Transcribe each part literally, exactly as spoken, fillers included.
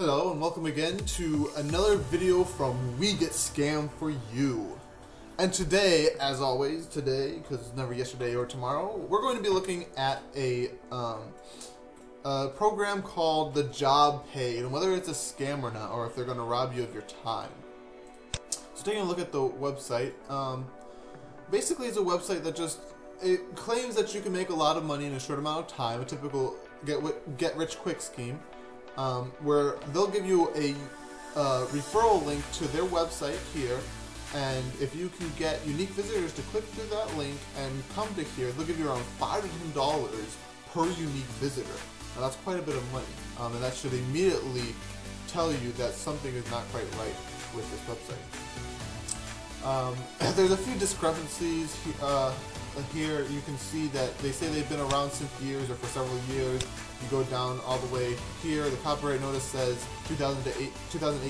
Hello and welcome again to another video from We Get Scammed for You. And today, as always, today, because it's never yesterday or tomorrow, we're going to be looking at a, um, a program called the Job Pay, and whether it's a scam or not, or if they're going to rob you of your time. So taking a look at the website, um, basically it's a website that just, it claims that you can make a lot of money in a short amount of time, a typical get, get rich quick scheme. Um, where they'll give you a uh, referral link to their website here, and if you can get unique visitors to click through that link and come to here, they'll give you around five to ten dollars per unique visitor. Now that's quite a bit of money, um, and that should immediately tell you that something is not quite right with this website. Um, there's a few discrepancies he uh, here. You can see that they say they've been around since years or for several years. You go down all the way here, the copyright notice says two thousand eighteen to two thousand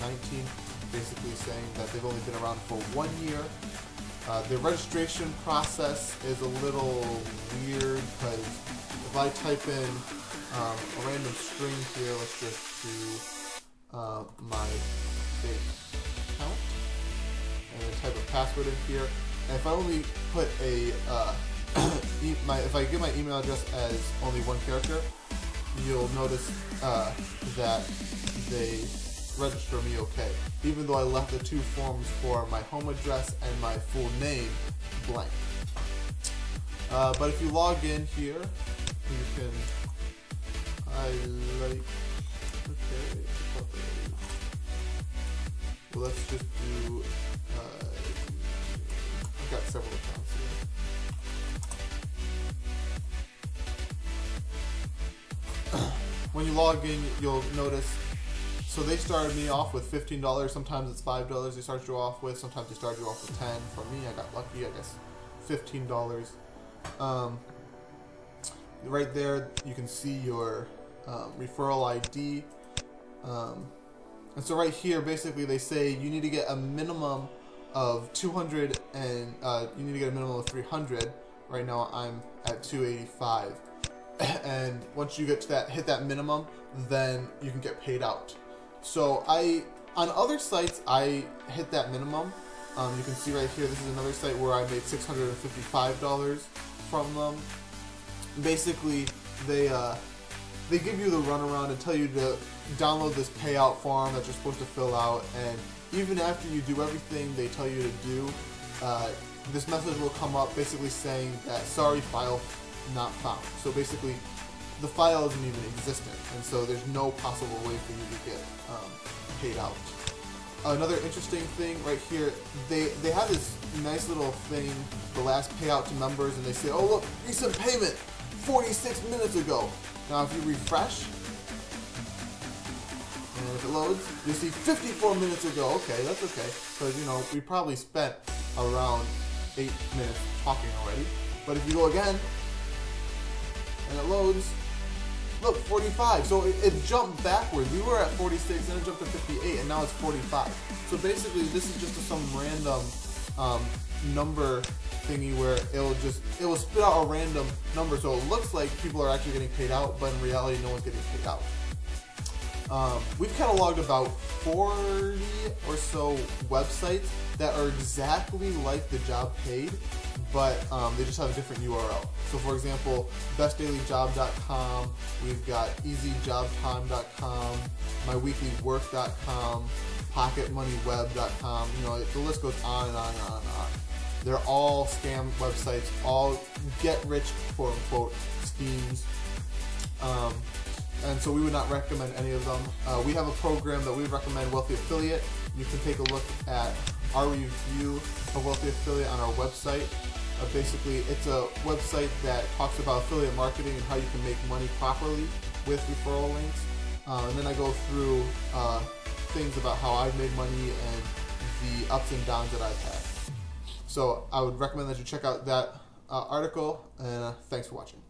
nineteen, basically saying that they've only been around for one year. Uh, the registration process is a little weird, because if I type in um, a random string here, let's just do uh, my fake account, and then type a password in here, and if I only put a uh, e my, if I give my email address as only one character, you'll notice uh, that they register me okay, even though I left the two forms for my home address and my full name blank. Uh, but if you log in here, you can, I like, okay, well, let's just do, uh, I've got several accounts here. When you log in, you'll notice, so they started me off with fifteen dollars, sometimes it's five dollars they start you off with, sometimes they start you off with ten dollars. For me, I got lucky, I guess, fifteen dollars. Um, right there, you can see your um, referral I D. Um, and so right here, basically, they say you need to get a minimum of two hundred, and uh, you need to get a minimum of three hundred. Right now, I'm at two eighty-five. And once you get to that, hit that minimum, then you can get paid out. So I, on other sites, I hit that minimum. Um, you can see right here, this is another site where I made six hundred fifty-five dollars from them. Basically, they uh, they give you the runaround and tell you to download this payout form that you're supposed to fill out. And even after you do everything they tell you to do, uh, this message will come up basically saying that, sorry, file not found. So basically, the file isn't even existent, and so there's no possible way for you to get um, paid out. Another interesting thing right here, they they have this nice little thing, the last payout to members, and they say, oh look, recent payment, forty-six minutes ago. Now if you refresh, and if it loads, you see fifty-four minutes ago. Okay, that's okay, because you know we probably spent around eight minutes talking already. But if you go again, and it loads, look, forty-five. So it, it jumped backwards. We were at forty-six, and it jumped to fifty-eight, and now it's forty-five. So basically, this is just a, some random um, number thingy where it'll just, it will spit out a random number. So it looks like people are actually getting paid out, but in reality, no one's getting paid out. Um, we've cataloged about forty or so websites that are exactly like the Job Paid, but um, they just have a different U R L. So for example, best daily job dot com, we've got easy job time dot com, my weekly work dot com, pocket money web dot com, you know, the list goes on and on and on and on. They're all scam websites, all get rich, quote unquote, schemes. Um, and so we would not recommend any of them. Uh, we have a program that we recommend, Wealthy Affiliate. You can take a look at our review of Wealthy Affiliate on our website. Uh, basically, it's a website that talks about affiliate marketing and how you can make money properly with referral links. Uh, and then I go through uh, things about how I've made money and the ups and downs that I've had. So I would recommend that you check out that uh, article, and uh, thanks for watching.